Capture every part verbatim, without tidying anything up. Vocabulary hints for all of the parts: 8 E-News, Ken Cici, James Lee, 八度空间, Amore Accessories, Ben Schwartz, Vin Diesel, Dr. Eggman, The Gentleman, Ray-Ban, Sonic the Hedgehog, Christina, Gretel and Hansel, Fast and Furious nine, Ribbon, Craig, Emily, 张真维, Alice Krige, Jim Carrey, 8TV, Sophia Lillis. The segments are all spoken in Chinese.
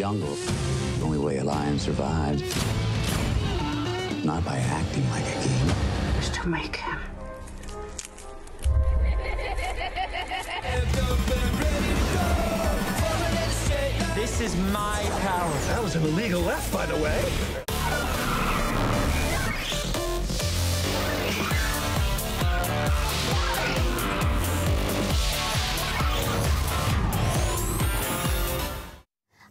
jungle. The only way a lion survives, not by acting like a king, is to make him. This is my power. That was an illegal left, by the way.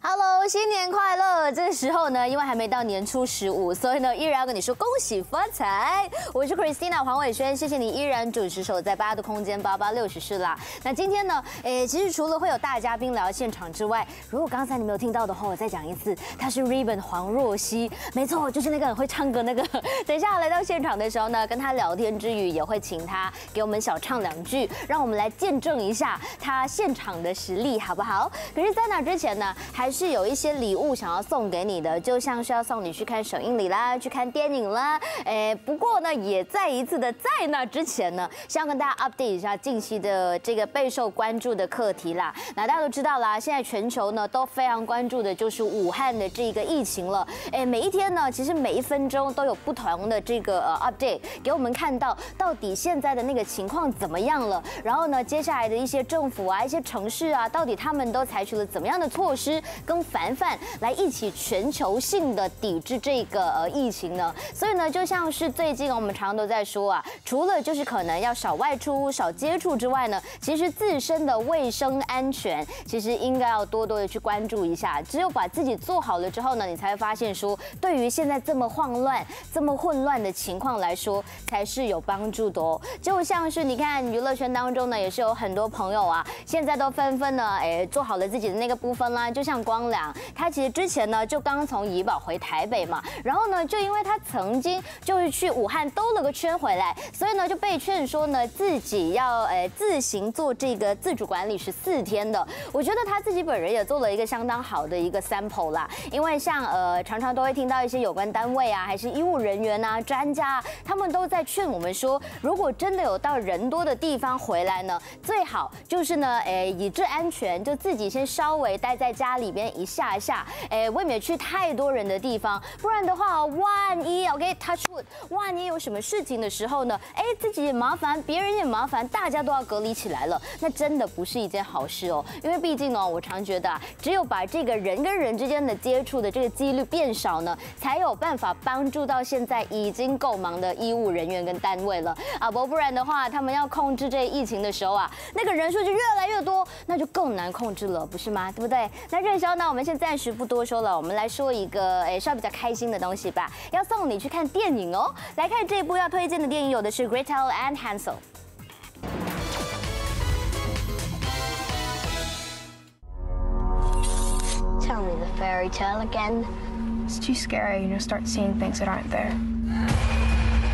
Hello， 新年快乐！这个时候呢，因为还没到年初十五，所以呢，依然要跟你说恭喜发财。我是 Christina 黄伟轩，谢谢你依然准时守在八度空间八八六十室啦。那今天呢，诶，其实除了会有大嘉宾来到现场之外，如果刚才你没有听到的话，我再讲一次，她是 Ribbon 黄若曦，没错，就是那个很会唱歌那个。等一下来到现场的时候呢，跟她聊天之余，也会请她给我们小唱两句，让我们来见证一下她现场的实力，好不好？可是，在那之前呢，还还是有一些礼物想要送给你的，就像是要送你去看首映礼啦，去看电影啦。哎，不过呢，也再一次的在那之前呢，先要跟大家 update 一下近期的这个备受关注的课题啦。那大家都知道啦，现在全球呢都非常关注的就是武汉的这个疫情了。哎，每一天呢，其实每一分钟都有不同的这个呃 update 给我们看到，到底现在的那个情况怎么样了？然后呢，接下来的一些政府啊、一些城市啊，到底他们都采取了怎么样的措施？ 跟凡凡来一起全球性的抵制这个呃疫情呢，所以呢，就像是最近我们常常都在说啊，除了就是可能要少外出、少接触之外呢，其实自身的卫生安全其实应该要多多的去关注一下。只有把自己做好了之后呢，你才会发现说，对于现在这么慌乱、这么混乱的情况来说，才是有帮助的哦。就像是你看娱乐圈当中呢，也是有很多朋友啊，现在都纷纷呢，哎，做好了自己的那个部分啦，就像 光良，他其实之前呢就刚从怡保回台北嘛，然后呢就因为他曾经就是去武汉兜了个圈回来，所以呢就被劝说呢自己要呃自行做这个自主管理十四天的。我觉得他自己本人也做了一个相当好的一个 sample 啦，因为像呃常常都会听到一些有关单位啊，还是医务人员啊、专家啊，他们都在劝我们说，如果真的有到人多的地方回来呢，最好就是呢，哎，以至安全，就自己先稍微待在家里边 一下下，哎，未免去太多人的地方，不然的话，万一 OK touch wood， 万一有什么事情的时候呢，哎，自己也麻烦，别人也麻烦，大家都要隔离起来了，那真的不是一件好事哦。因为毕竟呢，我常觉得啊，只有把这个人跟人之间的接触的这个几率变少呢，才有办法帮助到现在已经够忙的医务人员跟单位了啊，不然的话，他们要控制这疫情的时候啊，那个人数就越来越多，那就更难控制了，不是吗？对不对？那这时候 那我们先暂时不多说了，我们来说一个诶，稍微比较开心的东西吧。要送你去看电影哦，来看这部要推荐的电影，有的是《Gretel and Hansel》。 Tell me the fairy tale again. It's too scary, you know, start seeing things that aren't there.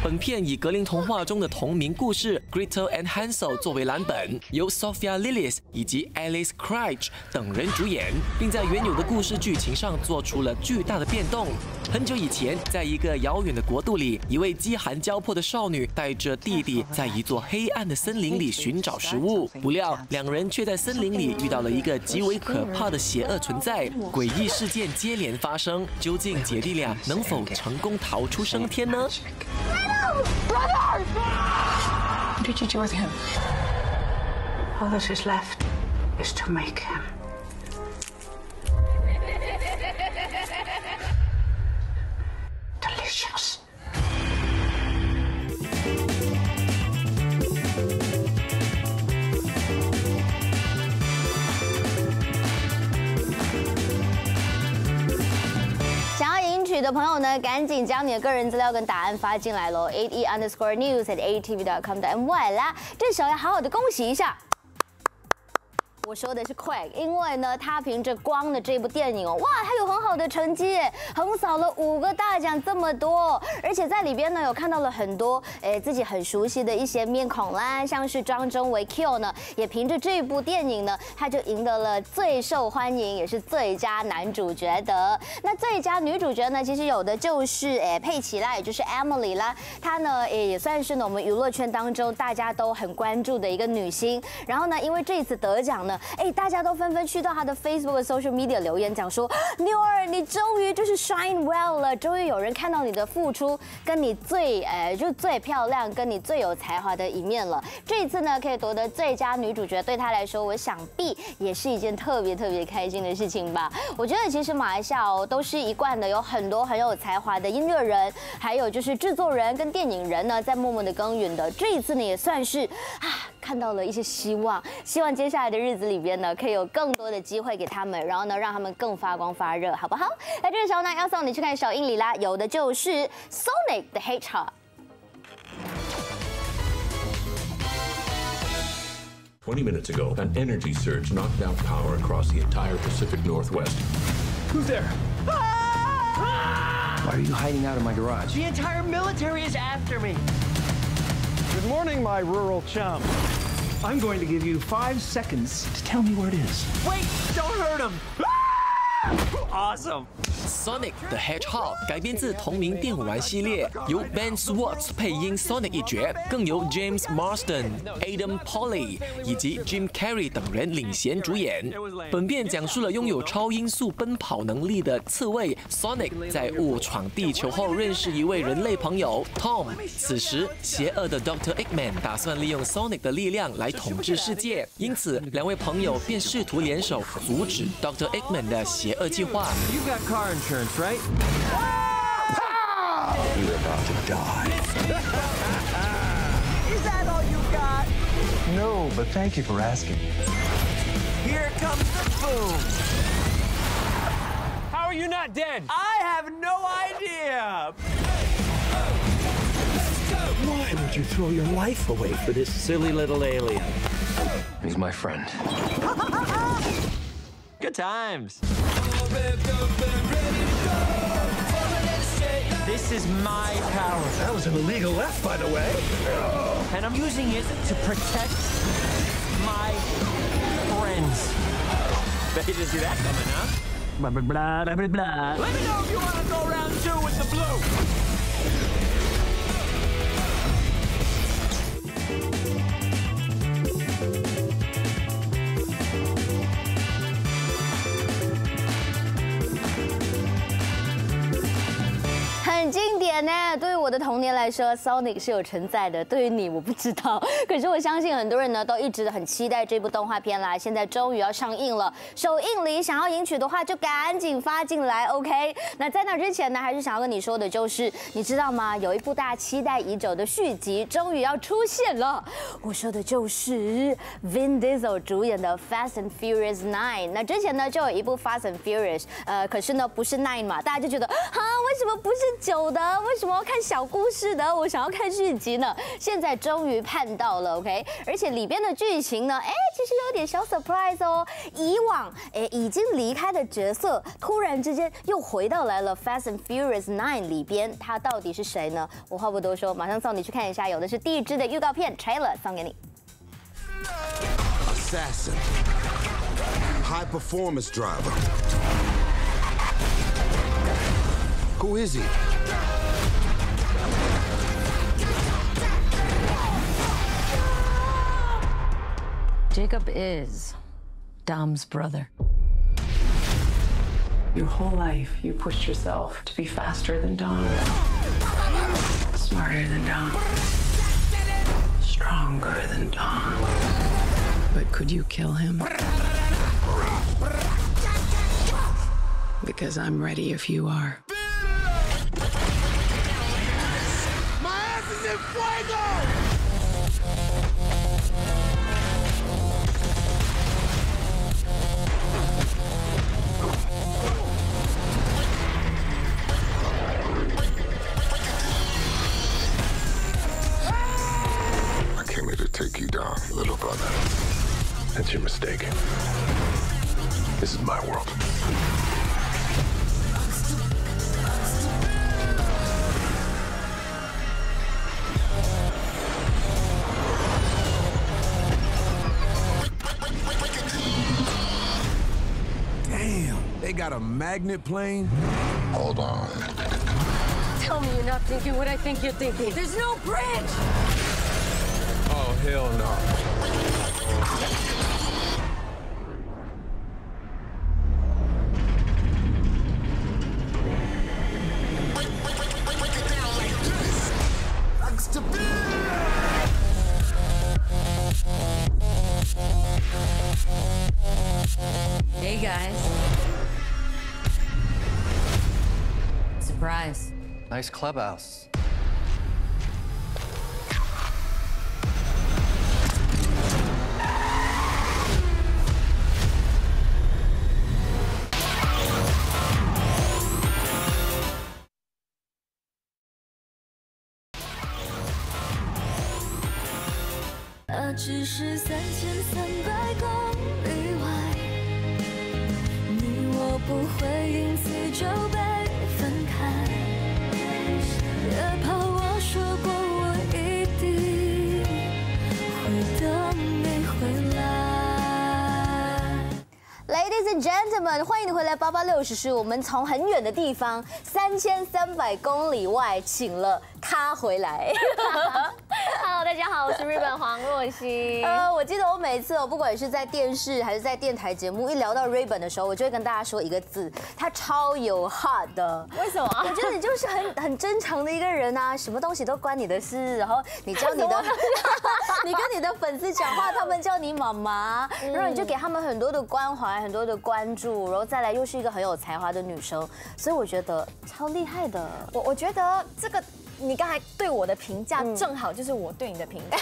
本片以格林童话中的同名故事《Gretel and Hansel》作为蓝本，由 Sophia Lillis 以及 Alice Krige 等人主演，并在原有的故事剧情上做出了巨大的变动。很久以前，在一个遥远的国度里，一位饥寒交迫的少女带着弟弟在一座黑暗的森林里寻找食物，不料两人却在森林里遇到了一个极为可怕的邪恶存在，诡异事件接连发生。究竟姐弟俩能否成功逃出生天呢？ Brother! What did you do with him? All that is left is to make him. Delicious. 取的朋友呢，赶紧将你的个人资料跟答案发进来喽 ，eight E underscore news at eight T V dot com dot M Y 啦。这时候要好好的恭喜一下。 我说的是Craig，因为呢，他凭着《光》的这部电影哦，哇，他有很好的成绩，横扫了五个大奖，这么多，而且在里边呢，有看到了很多诶自己很熟悉的一些面孔啦，像是张真维 Q 呢，也凭着这部电影呢，他就赢得了最受欢迎，也是最佳男主角的。那最佳女主角呢，其实有的就是诶佩奇啦，也就是 Emily 啦，她呢也也算是呢我们娱乐圈当中大家都很关注的一个女星。然后呢，因为这次得奖呢，呢？哎，大家都纷纷去到他的 Facebook 和 social media 留言，讲说妞儿，你终于就是 shine well 了，终于有人看到你的付出，跟你最呃就最漂亮，跟你最有才华的一面了。这一次呢，可以夺得最佳女主角，对她来说，我想必也是一件特别特别开心的事情吧。我觉得其实马来西亚哦，都是一贯的有很多很有才华的音乐人，还有就是制作人跟电影人呢，在默默的耕耘的。这一次呢，也算是啊。 看到了一些希望，希望接下来的日子里边呢，可以有更多的机会给他们，然后呢，让他们更发光发热，好不好？那这个时候呢，要送你去看首映礼啦，有的就是 Sonic the Hedgehog。Twenty minutes ago, an energy surge knocked out power across the entire Pacific Northwest. Who's there? Why are you hiding out in my garage? The entire military is after me. Good morning, my rural chum. I'm going to give you five seconds to tell me where it is. Wait, don't hurt him. Awesome. Sonic the Hedgehog 改编自同名电玩系列，由 Ben Schwartz 配音 Sonic 一角，更由 James Marsden、Adam Pauley 以及 Jim Carrey 等人领衔主演。本片讲述了拥有超音速奔跑能力的刺猬 Sonic 在误闯地球后认识一位人类朋友 Tom。此时，邪恶的 doctor Eggman 打算利用 Sonic 的力量来统治世界，因此两位朋友便试图联手阻止 doctor Eggman 的邪恶计划。 Insurance, right? You're about to die. Is that all you got? No, but thank you for asking. Here comes the boom. How are you not dead? I have no idea. Why would you throw your life away for this silly little alien? He's my friend. Good times. This is my power. That was an illegal left, by the way. And I'm using it to protect my friends. Bet you didn't see that coming, huh? Blah, blah, blah, blah, blah. Let me know if you want to go round two with the blue. 很经典呢，对于我的童年来说 ，Sonic 是有存在的。对于你，我不知道。可是我相信很多人呢，都一直很期待这部动画片啦。现在终于要上映了，首映礼想要赢取的话，就赶紧发进来 ，OK？ 那在那之前呢，还是想要跟你说的就是，你知道吗？有一部大家期待已久的续集终于要出现了。我说的就是 Vin Diesel 主演的《Fast and Furious nine》。那之前呢，就有一部《Fast and Furious》，呃，可是呢，不是 nine 嘛，大家就觉得啊，为什么不是九？ 有的，为什么要看小故事的？我想要看续集呢。现在终于盼到了 ，OK。而且里边的剧情呢，哎，其实有点小 surprise 哦。以往哎已经离开的角色，突然之间又回到来了《Fast and Furious nine》里边，他到底是谁呢？我话不多说，马上送你去看一下。有的是第一支的预告片 trailer 送给你。Assassin, high performance driver. Who is he? Jacob is Dom's brother. Your whole life, you pushed yourself to be faster than Dom, smarter than Dom, stronger than Dom. But could you kill him? Because I'm ready if you are. My ass is in fuego! Take you down, little brother. That's your mistake. This is my world. Damn, they got a magnet plane? Hold on. Tell me you're not thinking what I think you're thinking. There's no bridge! Oh, hell no. Nice clubhouse.只是三千三百公里外，你我不会因此就被分开。别怕，我说过我一定会等你回来。Ladies and gentlemen， 欢迎你回来八八六时时。我们从很远的地方，三千三百公里外，请了他回来。Hello， 大家好，我是日本黄若曦。呃，我记得我每次我不管是在电视还是在电台节目，一聊到 Ray-Ban 的时候，我就会跟大家说一个字，他超有 heart 的。为什么？我觉得你就是很很真诚的一个人啊，什么东西都关你的事。然后你教你的，你跟你的粉丝讲话，他们叫你妈妈，嗯、然后你就给他们很多的关怀，很多的关注，然后再来又是一个很有才华的女生，所以我觉得超厉害的。我我觉得这个。 你刚才对我的评价，正好就是我对你的评价，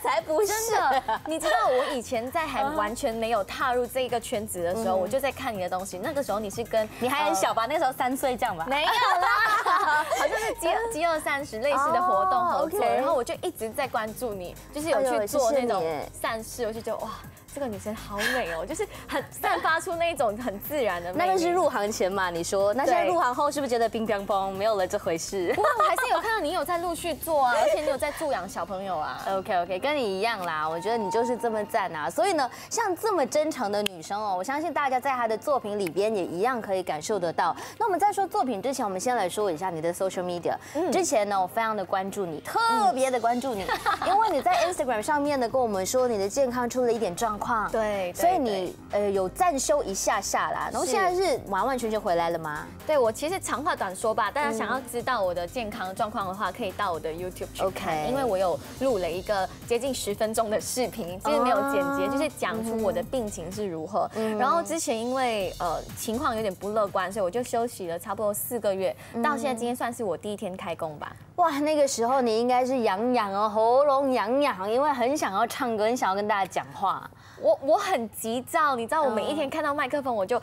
才不是！真的，你知道我以前在还完全没有踏入这一个圈子的时候，我就在看你的东西。那个时候你是跟你还很小吧？那时候三岁这样吧？没有啦，好像是饥饥饿三十类似的活动合作，然后我就一直在关注你，就是有去做那种善事，我就觉得哇。 这个女生好美哦，就是很散发出那一种很自然的美。那个是入行前嘛？你说，那现在入行后是不是觉得乒乓乓没有了这回事？不过我还是有看到你有在陆续做啊，而且你有在助养小朋友啊。OK OK， 跟你一样啦，我觉得你就是这么赞啊。所以呢，像这么真诚的女生哦，我相信大家在她的作品里边也一样可以感受得到。那我们在说作品之前，我们先来说一下你的 social media。嗯、之前呢，我非常的关注你，特别的关注你，嗯、因为你在 Instagram 上面呢跟我们说你的健康出了一点状况。 对，所以你呃有暂休一下下啦，然后现在是完完全全回来了吗？对，我其实长话短说吧，大家想要知道我的健康状况的话，可以到我的 YouTube 去看，因为我有录了一个接近十分钟的视频，其实没有剪辑，就是讲出我的病情是如何。然后之前因为呃情况有点不乐观，所以我就休息了差不多四个月，到现在今天算是我第一天开工吧。哇，那个时候你应该是痒痒哦，喉咙痒痒，因为很想要唱歌，很想要跟大家讲话。 我我很急躁，你知道，我每一天看到麦克风我就，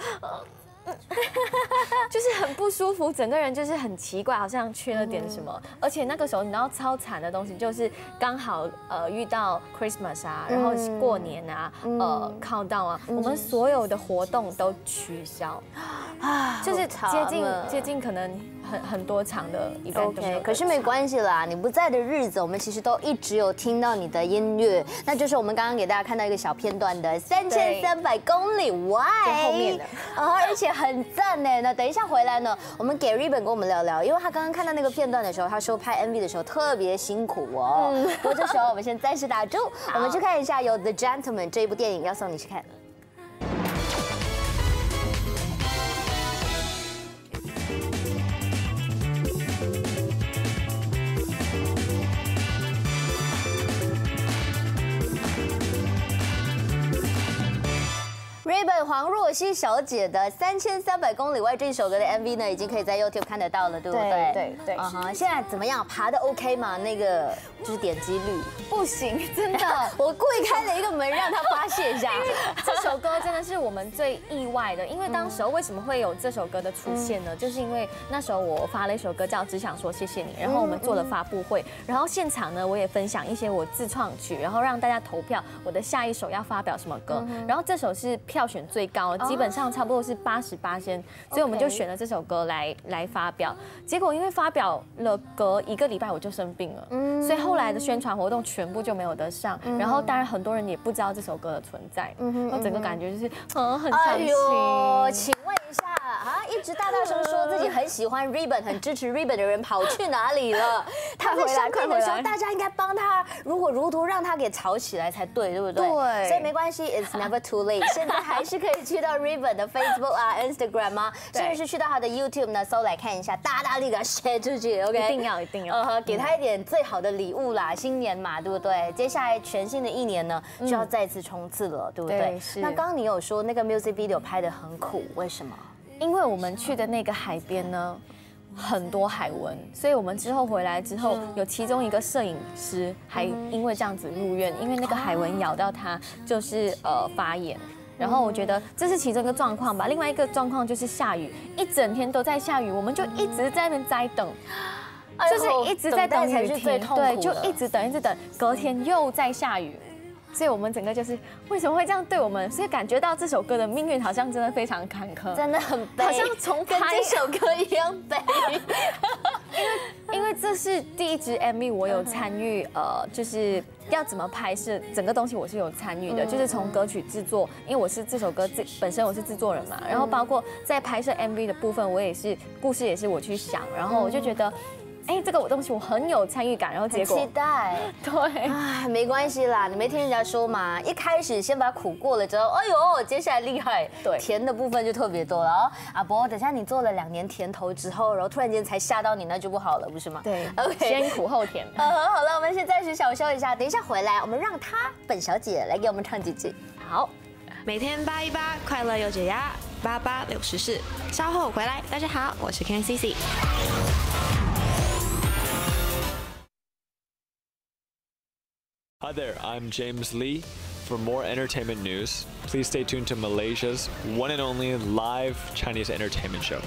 就是很不舒服，整个人就是很奇怪，好像缺了点什么。而且那个时候你知道超惨的东西，就是刚好呃遇到 Christmas 啊，然后过年啊，呃 countdown 啊，我们所有的活动都取消，啊，就是接近接近可能很很多场的 event 都没有。可是没关系啦，你不在的日子，我们其实都一直有听到你的音乐，那就是我们刚刚给大家看到一个小片段的三千三百公里外，后面的，而且。 很赞呢，那等一下回来呢，我们给 Ray-Ban 跟我们聊聊，因为他刚刚看到那个片段的时候，他说拍 M V 的时候特别辛苦哦。嗯，不过这时候我们先暂时打住，我们去看一下由 The Gentleman 这一部电影要送你去看。Ray-Ban 黄若曦小姐的《三千三百公里外》这首歌的 M V 呢，已经可以在 YouTube 看得到了，对不对？对对啊哈！现在怎么样？爬的 OK 吗？那个就是点击率不行，真的。我故意开了一个门让他发泄一下。这首歌真的是我们最意外的，因为当时候为什么会有这首歌的出现呢？就是因为那时候我发了一首歌叫《只想说谢谢你》，然后我们做了发布会，然后现场呢我也分享一些我自创曲，然后让大家投票我的下一首要发表什么歌，然后这首是。 票选最高，基本上差不多是八十八先，所以我们就选了这首歌来来发表。结果因为发表了隔一个礼拜我就生病了，所以后来的宣传活动全部就没有得上。然后当然很多人也不知道这首歌的存在，我整个感觉就是嗯很伤心。哎呦，请问一下啊，一直大大声说自己很喜欢 Ray-Ban 很支持 Ray-Ban 的人跑去哪里了？他在生病的时候，大家应该帮他如火如荼让他给吵起来才对，对不对？对，所以没关系 ，It's never too late。现在。 还是可以去到 Ray-Ban 的 Facebook 啊、Instagram 啊，甚至是去到他的 YouTube 呢，搜来看一下，大大力给他 share 出去 ，OK？ 一定要，一定要，呃，给他一点最好的礼物啦，新年嘛，对不对？接下来全新的一年呢，就要再次冲刺了，对不对？那刚刚你有说那个 music video 拍得很苦，为什么？因为我们去的那个海边呢。很多海文，所以我们之后回来之后，有其中一个摄影师还因为这样子入院，因为那个海文咬到他，就是呃发炎。 然后我觉得这是其中一个状况吧，另外一个状况就是下雨，一整天都在下雨，我们就一直在那边在等，就是一直在等雨停，对，就一直等一直等，隔天又在下雨，所以我们整个就是为什么会这样对我们，所以感觉到这首歌的命运好像真的非常坎坷，真的很悲，好像从跟这首歌一样悲，因为因为这是第一支 M V， 我有参与，呃，就是。 要怎么拍摄，整个东西我是有参与的，就是从歌曲制作，因为我是这首歌自本身我是制作人嘛，然后包括在拍摄 M V 的部分，我也是故事也是我去想，然后我就觉得，哎，这个我东西我很有参与感，然后结果期待，对，哎，没关系啦，你没听人家说嘛，一开始先把苦过了之后，哎呦，接下来厉害，对，甜的部分就特别多了哦。阿伯，等下你做了两年甜头之后，然后突然间才吓到你，那就不好了，不是吗？对 ，OK， 先苦后甜。嗯，好了，我们先暂时小休一下，等一下。 回来，我们让她本小姐来给我们唱几句。好，每天八一八，快乐又解压，八八六十四。稍后回来，大家好，我是 Ken Cici。 Hi there, I'm James Lee. For more entertainment news, please stay tuned to Malaysia's one and only live Chinese entertainment show,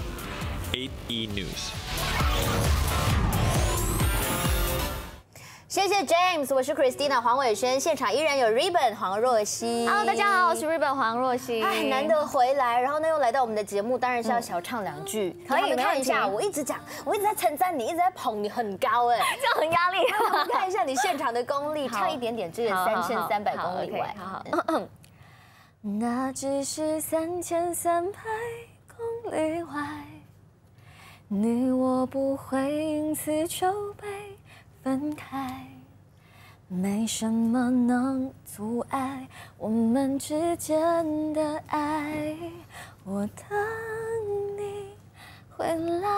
eight E News. 谢谢 James， 我是 Christina 黄伟轩，现场依然有 Ribbon 黄若曦。Hello， 大家好，我是 Ribbon 黄若曦。哎，难得回来，然后呢又来到我们的节目，当然是要小唱两句。可以，看一下，我一直讲，我一直在称赞你，一直在捧你，很高哎，这样很压力。我们看一下你现场的功力，差一点点，只有三千三百公里外。好好。那只是三千三百公里外，你我不会因此就被。 分开，没什么能阻碍我们之间的爱。我等你回来。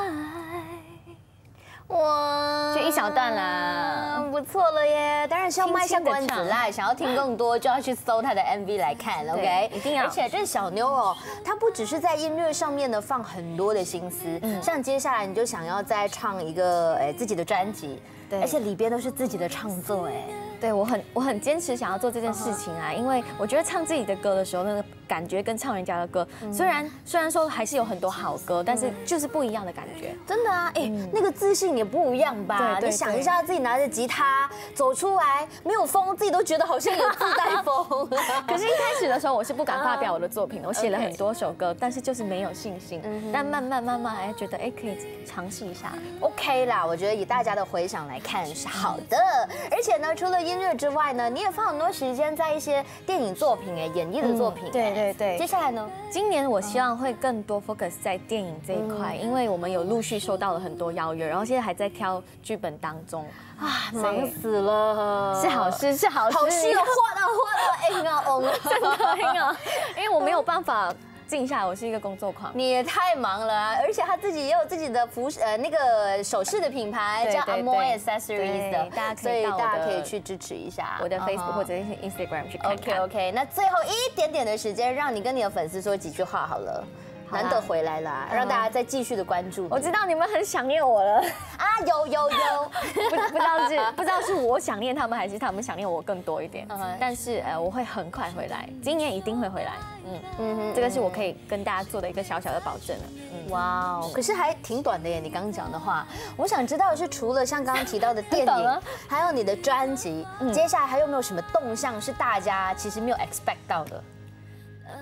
哇，就一小段啦，不错了耶！当然是要卖一下关子啦，想要听更多就要去搜她的 M V 来看 ，OK？ 一定要。而且这小妞哦，她不只是在音乐上面呢放很多的心思，嗯、像接下来你就想要再唱一个哎自己的专辑。 而且里边都是自己的创作，哎，对我很我很坚持想要做这件事情啊，因为我觉得唱自己的歌的时候，那个感觉跟唱人家的歌，虽然虽然说还是有很多好歌，但是就是不一样的感觉，真的啊，哎，那个自信也不一样吧？你想一下，自己拿着吉他走出来，没有风，自己都觉得好像有自带风。可是，一开始的时候，我是不敢发表我的作品的，我写了很多首歌，但是就是没有信心。但慢慢慢慢，哎，觉得哎可以尝试一下 ，OK 啦。我觉得以大家的回响来。 看是好的，而且呢，除了音乐之外呢，你也放很多时间在一些电影作品哎，演绎的作品、嗯。对对对。接下来呢，今年我希望会更多 focus 在电影这一块，嗯、因为我们有陆续收到了很多邀约，然后现在还在挑剧本当中啊，忙死了。是好事，是好事。好戏哦，换啊换啊，哎呀哦，真的哎呀，因为我没有办法。 静下来，我是一个工作狂。你也太忙了、啊，而且他自己也有自己的服饰，呃，那个首饰的品牌叫 Amore Accessories 的，大家可以大家可以去支持一下我的 Facebook 或者是 Instagram 去看看。OK OK， 那最后一点点的时间，让你跟你的粉丝说几句话好了。 难得回来啦，让大家再继续的关注。我知道你们很想念我了啊，有有有，不不知道是不知道是我想念他们，还是他们想念我更多一点。但是呃，我会很快回来，今年一定会回来。嗯嗯，这个是我可以跟大家做的一个小小的保证了。哇哦，可是还挺短的耶，你刚刚讲的话，我想知道的是除了像刚刚提到的电影，还有你的专辑，接下来还有没有什么动向是大家其实没有 expect 到的？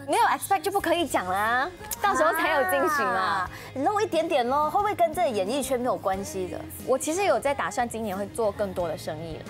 没有 expect 就不可以讲啦，到时候才有惊喜嘛，露一点点咯，会不会跟这演艺圈没有关系的？我其实有在打算今年会做更多的生意了，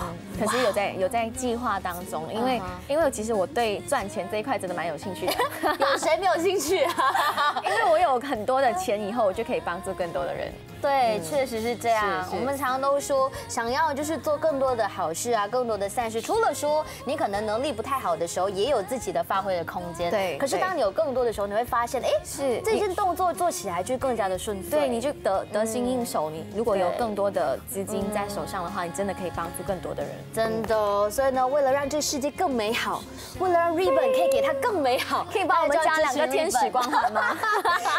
嗯，可是有在有在计划当中，因为因为其实我对赚钱这一块真的蛮有兴趣的，有谁没有兴趣啊？因为我有很多的钱，以后我就可以帮助更多的人。 对，确实是这样。我们常常都说，想要就是做更多的好事啊，更多的善事。除了说你可能能力不太好的时候，也有自己的发挥的空空间。对。可是当你有更多的时候，你会发现，哎，是这件动作做起来就更加的顺遂。对，你就得得心应手。你如果有更多的资金在手上的话，你真的可以帮助更多的人。真的。所以呢，为了让这世界更美好，为了让 Ribbon 可以给它更美好，可以帮我们加两个天使光环吗？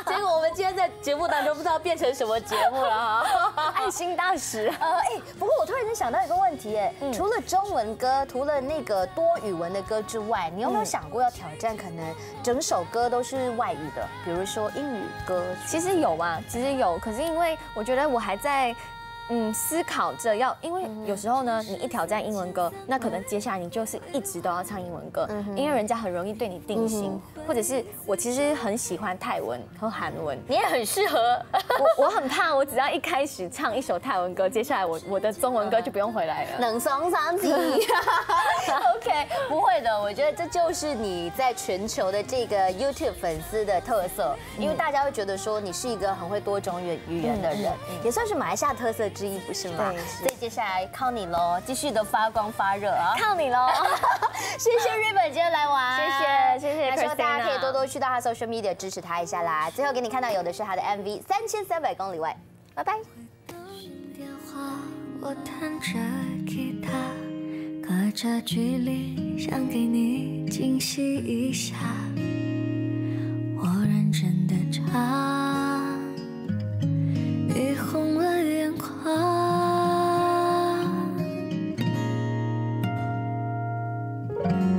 结果我们今天在节目当中不知道变成什么节目了哈。爱心大使。呃，哎，不过我突然间想到一个问题，哎，除了中文歌，除了那个多语文的歌之外，你有没有想过要挑战可能整首歌都是外语的，比如说英语歌？其实有啊，其实有，可是因为我觉得我还在。 嗯，思考着要，因为有时候呢，你一挑战英文歌，那可能接下来你就是一直都要唱英文歌，因为人家很容易对你定型，或者是我其实很喜欢泰文和韩文，你也很适合。我我很怕，我只要一开始唱一首泰文歌，接下来我我的中文歌就不用回来了。能双三体 ，OK， 不会的，我觉得这就是你在全球的这个 YouTube 粉丝的特色，因为大家会觉得说你是一个很会多种语语言的人，也算是马来西亚特色。 之一不是吗？所以接下来靠你喽，继续的发光发热啊！靠你喽！谢谢Ribbon今天来玩，谢谢谢谢。希望大家可以多多去到他 social media 支持他一下啦。最后给你看到有的是他的 M V《三千三百公里外》，拜拜。我弹着吉他，隔着距离想给你惊喜一下，我认真的唱，你红了眼眶。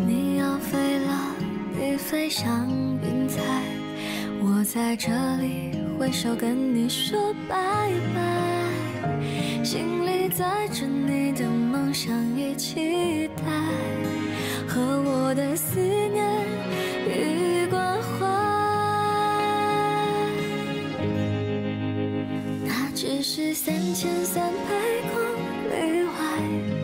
你要飞了，你飞上云彩，我在这里挥手跟你说拜拜，心里载着你的梦想与期待，和我的思念与关怀，那只是三千三百公里外。